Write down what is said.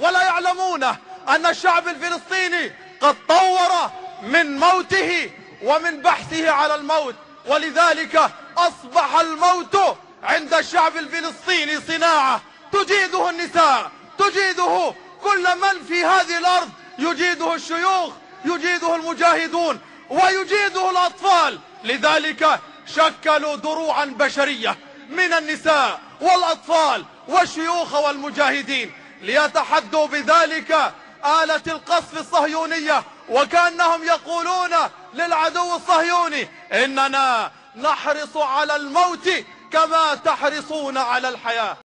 ولا يعلمونه أن الشعب الفلسطيني قد طور من موته ومن بحثه على الموت، ولذلك أصبح الموت عند الشعب الفلسطيني صناعة تجيده النساء، تجيده كل من في هذه الأرض، يجيده الشيوخ، يجيده المجاهدون، ويجيده الأطفال. لذلك شكلوا دروعا بشرية من النساء والأطفال والشيوخ والمجاهدين ليتحدوا بذلك آلة القصف الصهيونية، وكأنهم يقولون للعدو الصهيوني إننا نحرص على الموت كما تحرصون على الحياة.